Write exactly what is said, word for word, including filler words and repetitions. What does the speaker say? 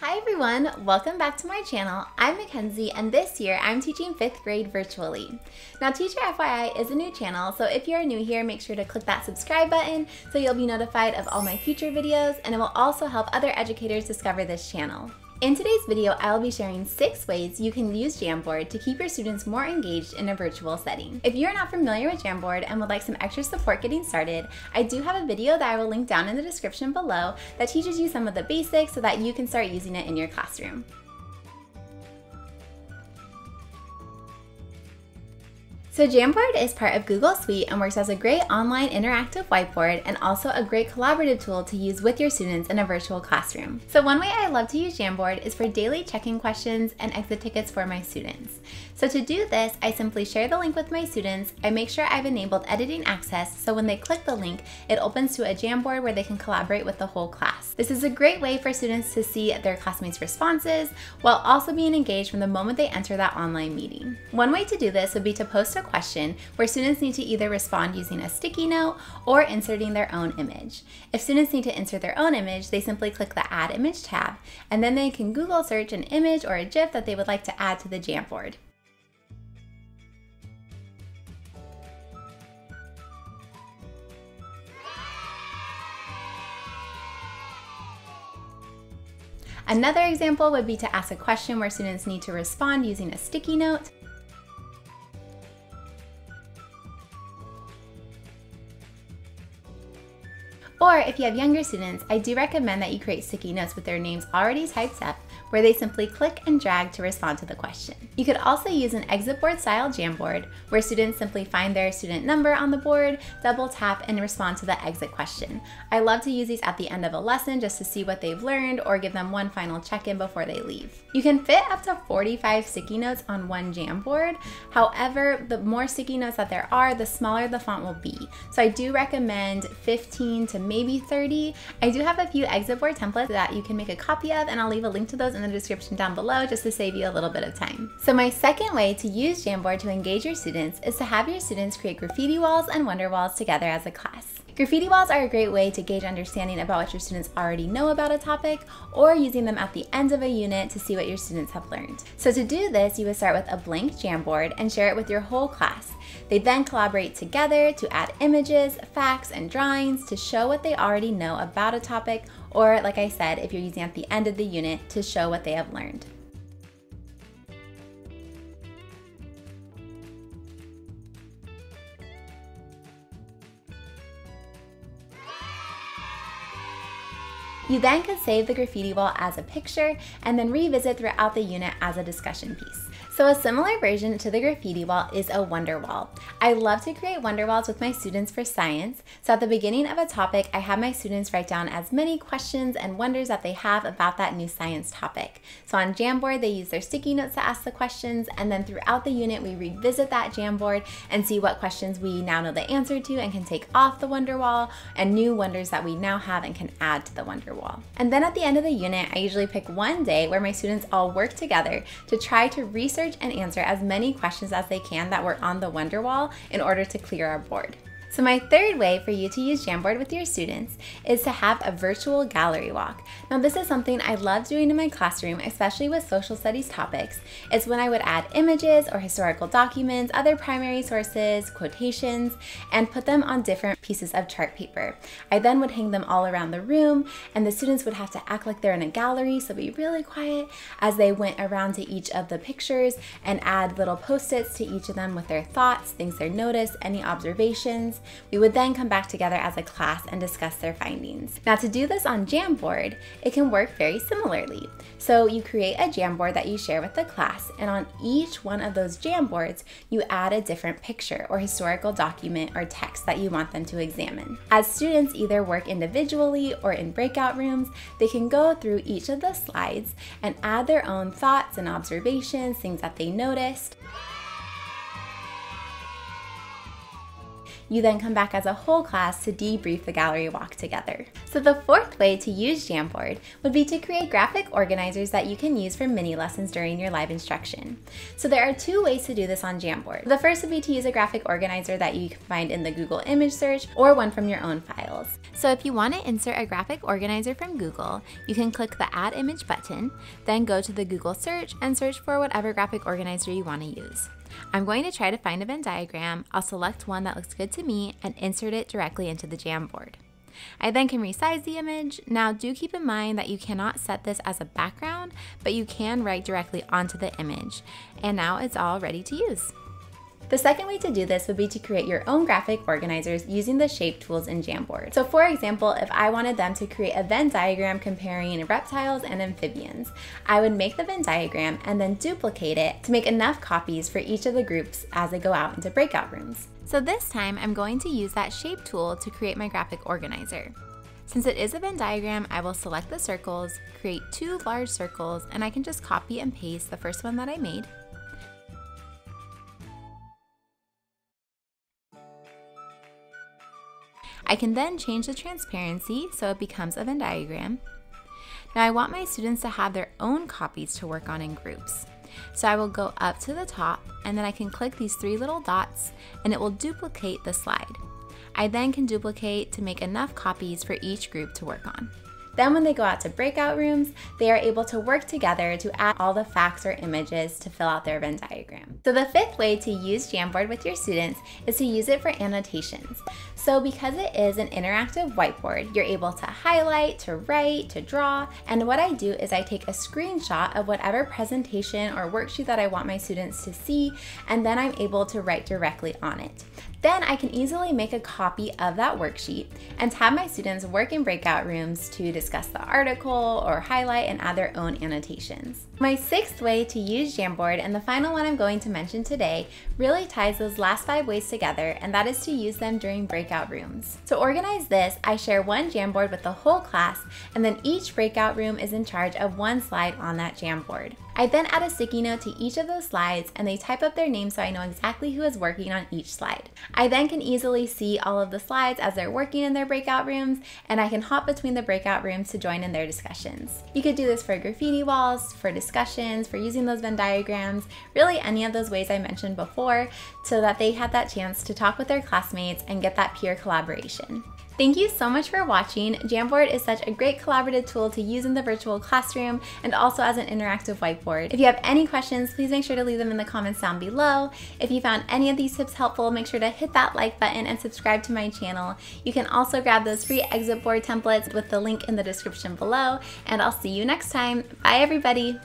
Hi everyone, welcome back to my channel. I'm McKenzie and this year I'm teaching fifth grade virtually. Now Teacher F Y I is a new channel, so if you're new here, make sure to click that subscribe button so you'll be notified of all my future videos, and it will also help other educators discover this channel. In today's video, I'll be sharing six ways you can use Jamboard to keep your students more engaged in a virtual setting. If you're not familiar with Jamboard and would like some extra support getting started, I do have a video that I will link down in the description below that teaches you some of the basics so that you can start using it in your classroom. So Jamboard is part of Google Suite and works as a great online interactive whiteboard and also a great collaborative tool to use with your students in a virtual classroom. So one way I love to use Jamboard is for daily check-in questions and exit tickets for my students. So to do this, I simply share the link with my students, I make sure I've enabled editing access so when they click the link, it opens to a Jamboard where they can collaborate with the whole class. This is a great way for students to see their classmates' responses while also being engaged from the moment they enter that online meeting. One way to do this would be to post a question where students need to either respond using a sticky note or inserting their own image. If students need to insert their own image, they simply click the Add Image tab, and then they can Google search an image or a GIF that they would like to add to the Jamboard. Another example would be to ask a question where students need to respond using a sticky note. Or if you have younger students, I do recommend that you create sticky notes with their names already typed up, where they simply click and drag to respond to the question. You could also use an exit board style Jamboard, where students simply find their student number on the board, double tap, and respond to the exit question. I love to use these at the end of a lesson just to see what they've learned or give them one final check-in before they leave. You can fit up to forty-five sticky notes on one Jamboard. However, the more sticky notes that there are, the smaller the font will be. So I do recommend fifteen to maybe thirty. I do have a few exit board templates that you can make a copy of, and I'll leave a link to those in the description down below just to save you a little bit of time. So my second way to use Jamboard to engage your students is to have your students create graffiti walls and wonder walls together as a class. Graffiti walls are a great way to gauge understanding about what your students already know about a topic, or using them at the end of a unit to see what your students have learned. So to do this, you would start with a blank Jamboard and share it with your whole class. They then collaborate together to add images, facts, and drawings to show what they already know about a topic, or like I said, if you're using at the end of the unit, to show what they have learned. You then can save the graffiti wall as a picture and then revisit throughout the unit as a discussion piece. So a similar version to the graffiti wall is a wonder wall. I love to create wonder walls with my students for science. So at the beginning of a topic, I have my students write down as many questions and wonders that they have about that new science topic. So on Jamboard, they use their sticky notes to ask the questions, and then throughout the unit, we revisit that Jamboard and see what questions we now know the answer to and can take off the wonder wall, and new wonders that we now have and can add to the wonder wall. Wall. And then at the end of the unit, I usually pick one day where my students all work together to try to research and answer as many questions as they can that were on the wonder wall in order to clear our board. So my third way for you to use Jamboard with your students is to have a virtual gallery walk. Now this is something I love doing in my classroom, especially with social studies topics. It's when I would add images or historical documents, other primary sources, quotations, and put them on different pieces of chart paper. I then would hang them all around the room, and the students would have to act like they're in a gallery, so be really quiet as they went around to each of the pictures and add little post-its to each of them with their thoughts, things they noticed, any observations. We would then come back together as a class and discuss their findings. Now to do this on Jamboard, it can work very similarly. So you create a Jamboard that you share with the class, and on each one of those Jamboards, you add a different picture or historical document or text that you want them to examine. As students either work individually or in breakout rooms, they can go through each of the slides and add their own thoughts and observations, things that they noticed. You then come back as a whole class to debrief the gallery walk together. So the fourth way to use Jamboard would be to create graphic organizers that you can use for mini lessons during your live instruction. So there are two ways to do this on Jamboard. The first would be to use a graphic organizer that you can find in the Google image search or one from your own files. So if you want to insert a graphic organizer from Google, you can click the Add Image button, then go to the Google search and search for whatever graphic organizer you want to use. I'm going to try to find a Venn diagram. I'll select one that looks good to me and insert it directly into the Jamboard. I then can resize the image. Now do keep in mind that you cannot set this as a background, but you can write directly onto the image. And now it's all ready to use. The second way to do this would be to create your own graphic organizers using the shape tools in Jamboard. So for example, if I wanted them to create a Venn diagram comparing reptiles and amphibians, I would make the Venn diagram and then duplicate it to make enough copies for each of the groups as they go out into breakout rooms. So this time I'm going to use that shape tool to create my graphic organizer. Since it is a Venn diagram, I will select the circles, create two large circles, and I can just copy and paste the first one that I made. I can then change the transparency so it becomes a Venn diagram. Now I want my students to have their own copies to work on in groups. So I will go up to the top and then I can click these three little dots and it will duplicate the slide. I then can duplicate to make enough copies for each group to work on. Then when they go out to breakout rooms, they are able to work together to add all the facts or images to fill out their Venn diagram. So the fifth way to use Jamboard with your students is to use it for annotations. So because it is an interactive whiteboard, you're able to highlight, to write, to draw, and what I do is I take a screenshot of whatever presentation or worksheet that I want my students to see, and then I'm able to write directly on it. Then I can easily make a copy of that worksheet and have my students work in breakout rooms to discuss the article or highlight and add their own annotations. My sixth way to use Jamboard, and the final one I'm going to mention today, really ties those last five ways together, and that is to use them during breakout rooms. To organize this, I share one Jamboard with the whole class, and then each breakout room is in charge of one slide on that Jamboard. I then add a sticky note to each of those slides and they type up their name so I know exactly who is working on each slide. I then can easily see all of the slides as they're working in their breakout rooms, and I can hop between the breakout rooms to join in their discussions. You could do this for graffiti walls, for discussions, for using those Venn diagrams, really any of those ways I mentioned before, so that they had that chance to talk with their classmates and get that peer collaboration. Thank you so much for watching. Jamboard is such a great collaborative tool to use in the virtual classroom and also as an interactive whiteboard. If you have any questions, please make sure to leave them in the comments down below. If you found any of these tips helpful, make sure to hit that like button and subscribe to my channel. You can also grab those free exit board templates with the link in the description below, and I'll see you next time. Bye everybody.